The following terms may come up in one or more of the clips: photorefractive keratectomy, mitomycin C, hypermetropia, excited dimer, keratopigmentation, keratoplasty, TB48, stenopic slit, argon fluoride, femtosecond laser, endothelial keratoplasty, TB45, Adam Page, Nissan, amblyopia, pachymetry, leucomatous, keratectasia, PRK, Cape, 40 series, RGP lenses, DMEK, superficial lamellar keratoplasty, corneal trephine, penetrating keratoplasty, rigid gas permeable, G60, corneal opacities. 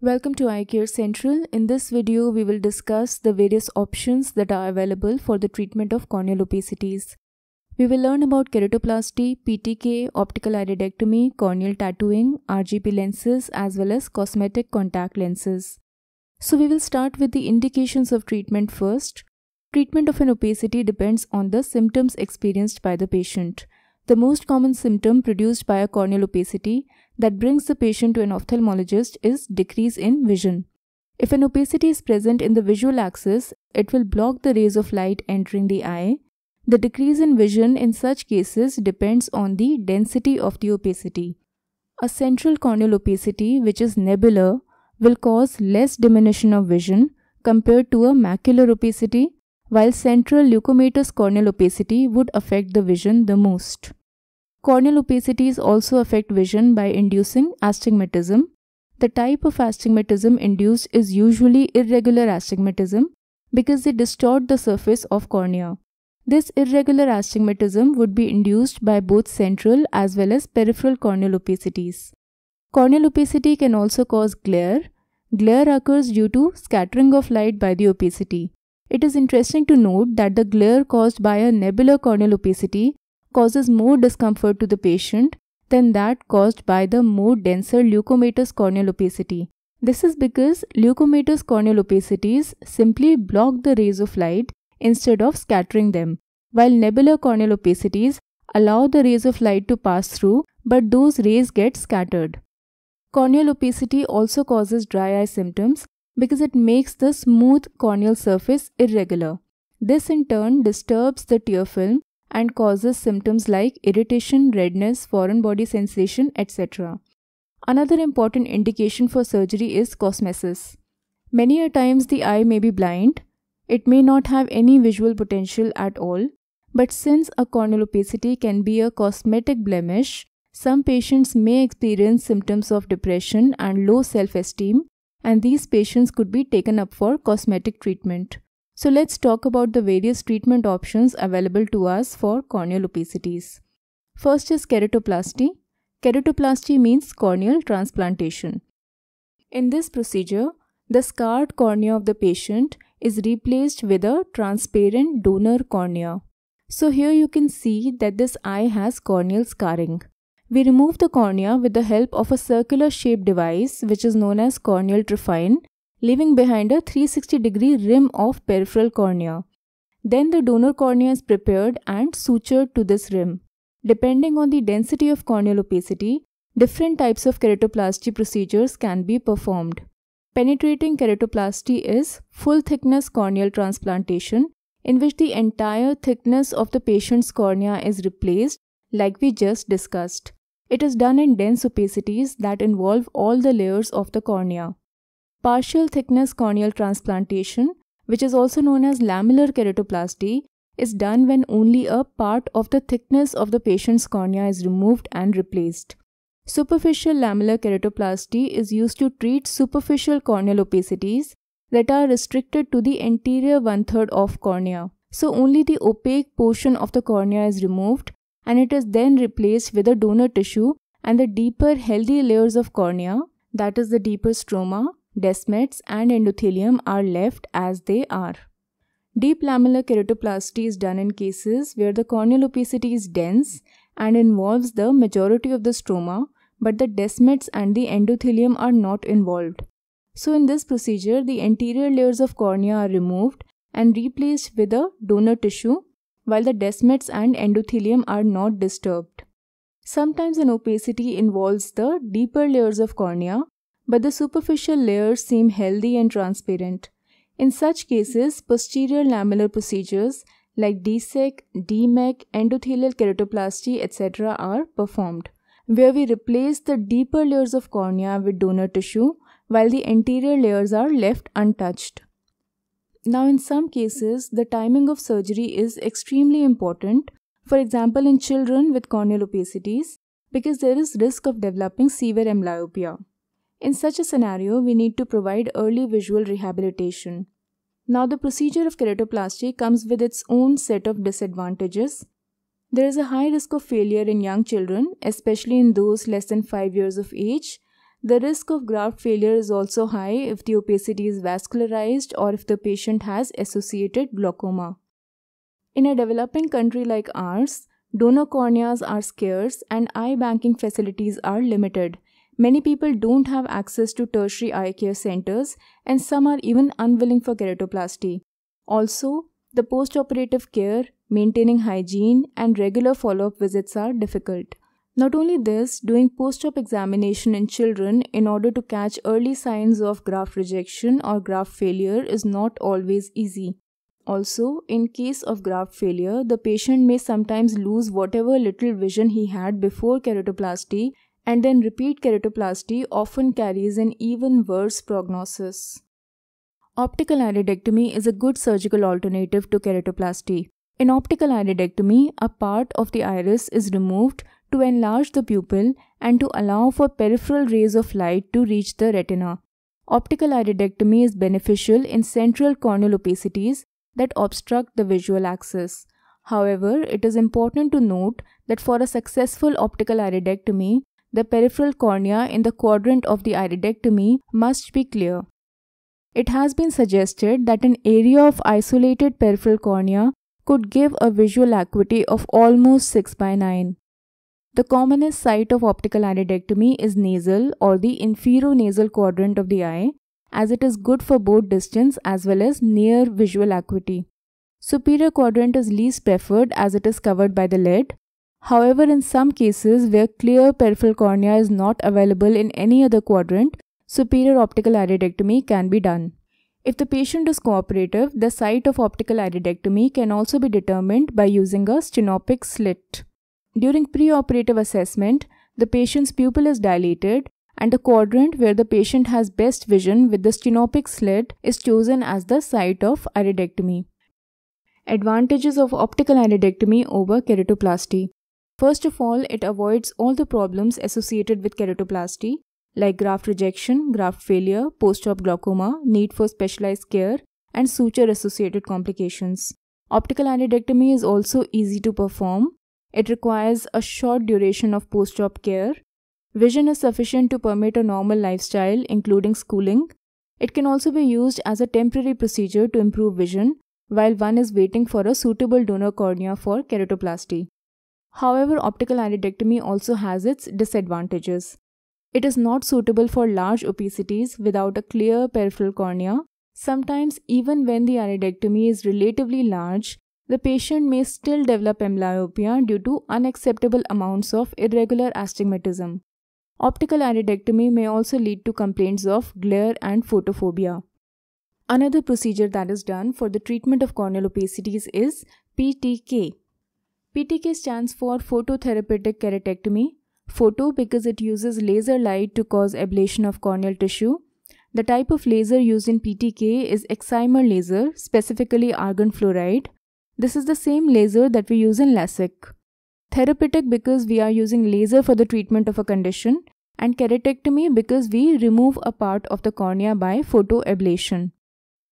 Welcome to Eye Care Central. In this video, we will discuss the various options that are available for the treatment of corneal opacities. We will learn about keratoplasty, PTK, optical iridectomy, corneal tattooing, RGP lenses as well as cosmetic contact lenses. So we will start with the indications of treatment first. Treatment of an opacity depends on the symptoms experienced by the patient. The most common symptom produced by a corneal opacity that brings the patient to an ophthalmologist is decrease in vision. If an opacity is present in the visual axis, it will block the rays of light entering the eye. The decrease in vision in such cases depends on the density of the opacity. A central corneal opacity, which is nebular, will cause less diminution of vision compared to a macular opacity, while central leucomatous corneal opacity would affect the vision the most. Corneal opacities also affect vision by inducing astigmatism. The type of astigmatism induced is usually irregular astigmatism because they distort the surface of cornea. This irregular astigmatism would be induced by both central as well as peripheral corneal opacities. Corneal opacity can also cause glare. Glare occurs due to scattering of light by the opacity. It is interesting to note that the glare caused by a nebular corneal opacity causes more discomfort to the patient than that caused by the more denser leucomatous corneal opacity. This is because leucomatous corneal opacities simply block the rays of light instead of scattering them, while nebular corneal opacities allow the rays of light to pass through, but those rays get scattered. Corneal opacity also causes dry eye symptoms because it makes the smooth corneal surface irregular. This in turn disturbs the tear film and causes symptoms like irritation, redness, foreign body sensation, etc. Another important indication for surgery is cosmesis. Many a times the eye may be blind. It may not have any visual potential at all, but since a corneal opacity can be a cosmetic blemish, some patients may experience symptoms of depression and low self-esteem, and these patients could be taken up for cosmetic treatment. So let's talk about the various treatment options available to us for corneal opacities. First is keratoplasty. Keratoplasty means corneal transplantation. In this procedure, the scarred cornea of the patient is replaced with a transparent donor cornea. So here you can see that this eye has corneal scarring. We remove the cornea with the help of a circular shaped device which is known as corneal trephine, leaving behind a 360-degree rim of peripheral cornea. Then the donor cornea is prepared and sutured to this rim. Depending on the density of corneal opacity, different types of keratoplasty procedures can be performed. Penetrating keratoplasty is full thickness corneal transplantation in which the entire thickness of the patient's cornea is replaced like we just discussed. It is done in dense opacities that involve all the layers of the cornea. Partial thickness corneal transplantation, which is also known as lamellar keratoplasty, is done when only a part of the thickness of the patient's cornea is removed and replaced. Superficial lamellar keratoplasty is used to treat superficial corneal opacities that are restricted to the anterior one-third of cornea. So only the opaque portion of the cornea is removed and it is then replaced with a donor tissue and the deeper healthy layers of cornea, that is the deeper stroma, desmets and endothelium, are left as they are. Deep lamellar keratoplasty is done in cases where the corneal opacity is dense and involves the majority of the stroma, but the desmets and the endothelium are not involved. So in this procedure, the anterior layers of cornea are removed and replaced with a donor tissue, while the desmets and endothelium are not disturbed. Sometimes an opacity involves the deeper layers of cornea, but the superficial layers seem healthy and transparent. In such cases, posterior lamellar procedures like DSEK, DMEK, endothelial keratoplasty, etc. are performed, where we replace the deeper layers of cornea with donor tissue while the anterior layers are left untouched. Now in some cases, the timing of surgery is extremely important, for example in children with corneal opacities, because there is risk of developing severe amblyopia. In such a scenario, we need to provide early visual rehabilitation. Now, the procedure of keratoplasty comes with its own set of disadvantages. There is a high risk of failure in young children, especially in those less than 5 years of age. The risk of graft failure is also high if the opacity is vascularized or if the patient has associated glaucoma. In a developing country like ours, donor corneas are scarce and eye banking facilities are limited. Many people don't have access to tertiary eye care centers, and some are even unwilling for keratoplasty. Also, the post-operative care, maintaining hygiene, and regular follow-up visits are difficult. Not only this, doing post-op examination in children in order to catch early signs of graft rejection or graft failure is not always easy. Also, in case of graft failure, the patient may sometimes lose whatever little vision he had before keratoplasty, and then repeat keratoplasty often carries an even worse prognosis. Optical iridectomy is a good surgical alternative to keratoplasty. In optical iridectomy, a part of the iris is removed to enlarge the pupil and to allow for peripheral rays of light to reach the retina. Optical iridectomy is beneficial in central corneal opacities that obstruct the visual axis. However, it is important to note that for a successful optical iridectomy, the peripheral cornea in the quadrant of the iridectomy must be clear. It has been suggested that an area of isolated peripheral cornea could give a visual acuity of almost 6/9. The commonest site of optical iridectomy is nasal or the inferonasal quadrant of the eye, as it is good for both distance as well as near visual acuity. Superior quadrant is least preferred as it is covered by the lid. However, in some cases where clear peripheral cornea is not available in any other quadrant, superior optical iridectomy can be done. If the patient is cooperative, the site of optical iridectomy can also be determined by using a stenopic slit. During preoperative assessment, the patient's pupil is dilated and the quadrant where the patient has best vision with the stenopic slit is chosen as the site of iridectomy. Advantages of optical iridectomy over keratoplasty. First of all, it avoids all the problems associated with keratoplasty like graft rejection, graft failure, post-op glaucoma, need for specialized care, and suture-associated complications. Optical iridectomy is also easy to perform. It requires a short duration of post-op care. Vision is sufficient to permit a normal lifestyle, including schooling. It can also be used as a temporary procedure to improve vision while one is waiting for a suitable donor cornea for keratoplasty. However, optical iridectomy also has its disadvantages. It is not suitable for large opacities without a clear peripheral cornea. Sometimes, even when the iridectomy is relatively large, the patient may still develop amblyopia due to unacceptable amounts of irregular astigmatism. Optical iridectomy may also lead to complaints of glare and photophobia. Another procedure that is done for the treatment of corneal opacities is PTK. PTK stands for phototherapeutic keratectomy. Photo because it uses laser light to cause ablation of corneal tissue. The type of laser used in PTK is excimer laser, specifically argon fluoride. This is the same laser that we use in LASIK. Therapeutic because we are using laser for the treatment of a condition, and keratectomy because we remove a part of the cornea by photoablation.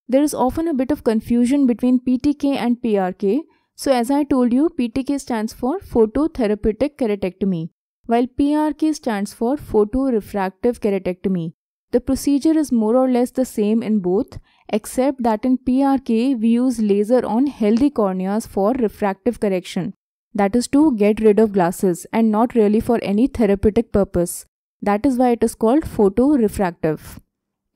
There is often a bit of confusion between PTK and PRK. So as I told you, PTK stands for phototherapeutic keratectomy, while PRK stands for photorefractive keratectomy. The procedure is more or less the same in both, except that in PRK we use laser on healthy corneas for refractive correction, that is to get rid of glasses and not really for any therapeutic purpose. That is why it is called photorefractive.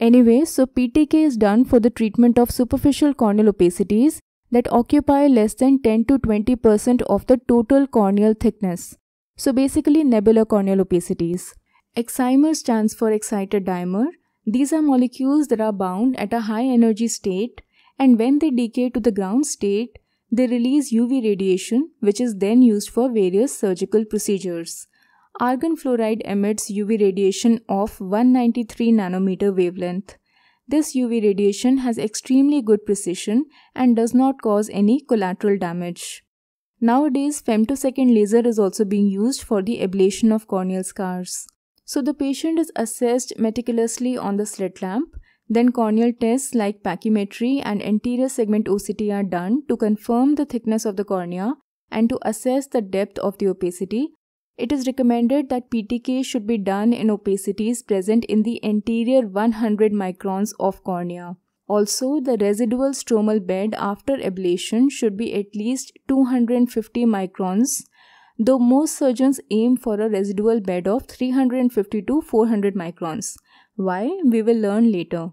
Anyway, so PTK is done for the treatment of superficial corneal opacities that occupy less than 10 to 20% of the total corneal thickness. So basically nebular corneal opacities. Excimer stands for excited dimer. These are molecules that are bound at a high energy state, and when they decay to the ground state, they release UV radiation, which is then used for various surgical procedures. Argon fluoride emits UV radiation of 193 nanometer wavelength. This UV radiation has extremely good precision and does not cause any collateral damage. Nowadays, femtosecond laser is also being used for the ablation of corneal scars. So the patient is assessed meticulously on the slit lamp, then corneal tests like pachymetry and anterior segment OCT are done to confirm the thickness of the cornea and to assess the depth of the opacity. It is recommended that PTK should be done in opacities present in the anterior 100 microns of cornea. Also, the residual stromal bed after ablation should be at least 250 microns, though most surgeons aim for a residual bed of 350 to 400 microns. Why? We will learn later.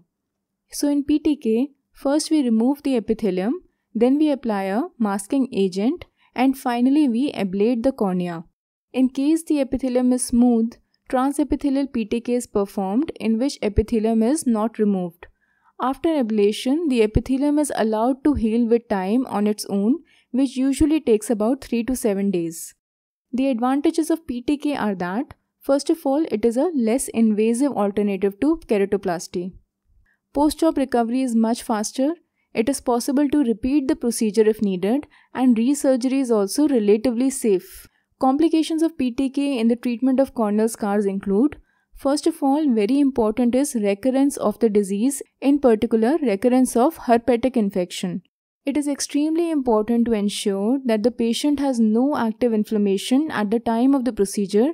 So in PTK, first we remove the epithelium, then we apply a masking agent, and finally we ablate the cornea. In case the epithelium is smooth, transepithelial PTK is performed in which epithelium is not removed. After ablation, the epithelium is allowed to heal with time on its own, which usually takes about 3 to 7 days. The advantages of PTK are that, first of all, it is a less invasive alternative to keratoplasty. Post-op recovery is much faster. It is possible to repeat the procedure if needed, and resurgery is also relatively safe. Complications of PTK in the treatment of corneal scars include, first of all, very important is recurrence of the disease, in particular recurrence of herpetic infection. It is extremely important to ensure that the patient has no active inflammation at the time of the procedure.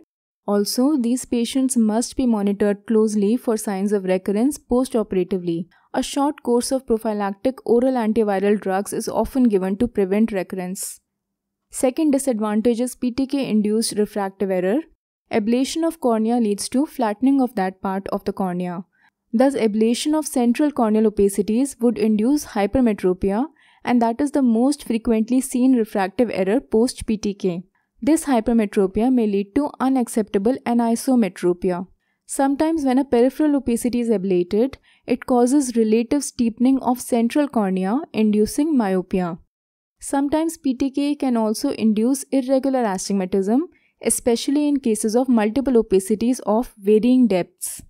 Also, these patients must be monitored closely for signs of recurrence post-operatively. A short course of prophylactic oral antiviral drugs is often given to prevent recurrence. Second disadvantage is PTK-induced refractive error. Ablation of cornea leads to flattening of that part of the cornea. Thus, ablation of central corneal opacities would induce hypermetropia, and that is the most frequently seen refractive error post-PTK. This hypermetropia may lead to unacceptable anisometropia. Sometimes when a peripheral opacity is ablated, it causes relative steepening of central cornea, inducing myopia. Sometimes PTK can also induce irregular astigmatism, especially in cases of multiple opacities of varying depths.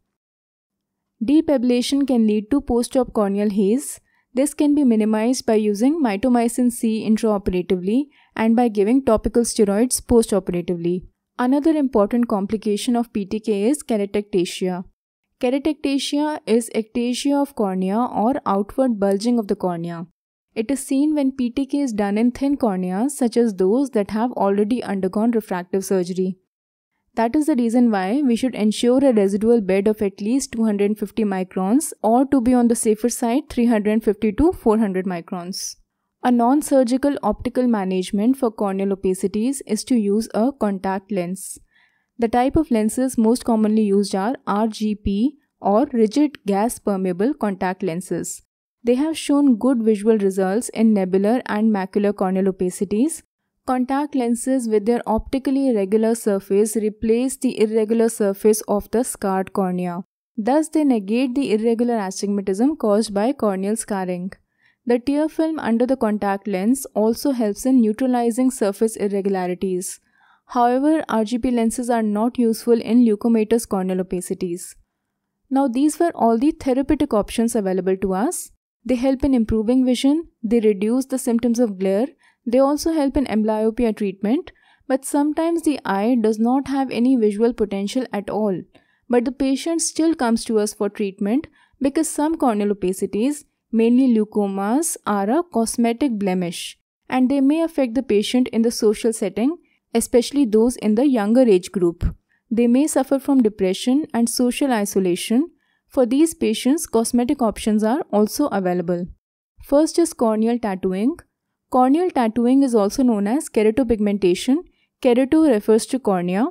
Deep ablation can lead to post-op corneal haze. This can be minimized by using mitomycin C intraoperatively and by giving topical steroids post-operatively. Another important complication of PTK is keratectasia. Keratectasia is ectasia of cornea or outward bulging of the cornea. It is seen when PTK is done in thin corneas, such as those that have already undergone refractive surgery. That is the reason why we should ensure a residual bed of at least 250 microns, or to be on the safer side, 350 to 400 microns. A non-surgical optical management for corneal opacities is to use a contact lens. The type of lenses most commonly used are RGP or rigid gas permeable contact lenses. They have shown good visual results in nebular and macular corneal opacities. Contact lenses with their optically regular surface replace the irregular surface of the scarred cornea. Thus, they negate the irregular astigmatism caused by corneal scarring. The tear film under the contact lens also helps in neutralizing surface irregularities. However, RGP lenses are not useful in leukomatous corneal opacities. Now, these were all the therapeutic options available to us. They help in improving vision, they reduce the symptoms of glare, they also help in amblyopia treatment, but sometimes the eye does not have any visual potential at all. But the patient still comes to us for treatment because some corneal opacities, mainly leucomas, are a cosmetic blemish and they may affect the patient in the social setting, especially those in the younger age group. They may suffer from depression and social isolation. For these patients, cosmetic options are also available. First is corneal tattooing. Corneal tattooing is also known as keratopigmentation. Kerato refers to cornea.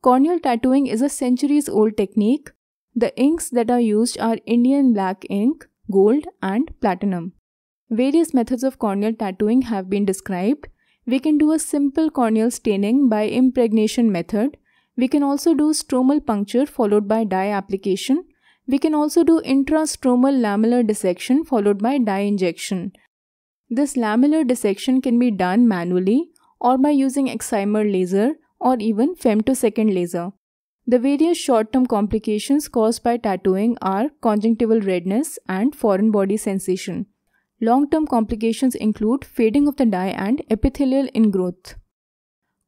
Corneal tattooing is a centuries-old technique. The inks that are used are Indian black ink, gold, and platinum. Various methods of corneal tattooing have been described. We can do a simple corneal staining by impregnation method. We can also do stromal puncture followed by dye application. We can also do intrastromal lamellar dissection followed by dye injection. This lamellar dissection can be done manually or by using excimer laser or even femtosecond laser. The various short-term complications caused by tattooing are conjunctival redness and foreign body sensation. Long-term complications include fading of the dye and epithelial ingrowth.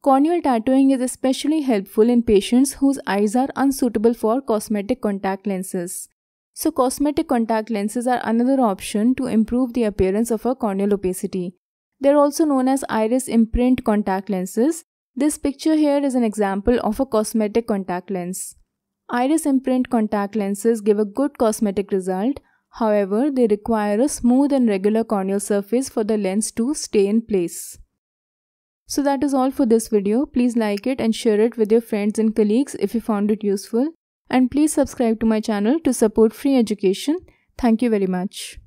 Corneal tattooing is especially helpful in patients whose eyes are unsuitable for cosmetic contact lenses. So cosmetic contact lenses are another option to improve the appearance of a corneal opacity. They are also known as iris imprint contact lenses This picture here is an example of a cosmetic contact lens. Iris imprint contact lenses give a good cosmetic result, however, they require a smooth and regular corneal surface for the lens to stay in place. So that is all for this video. Please like it and share it with your friends and colleagues if you found it useful. And please subscribe to my channel to support free education. Thank you very much.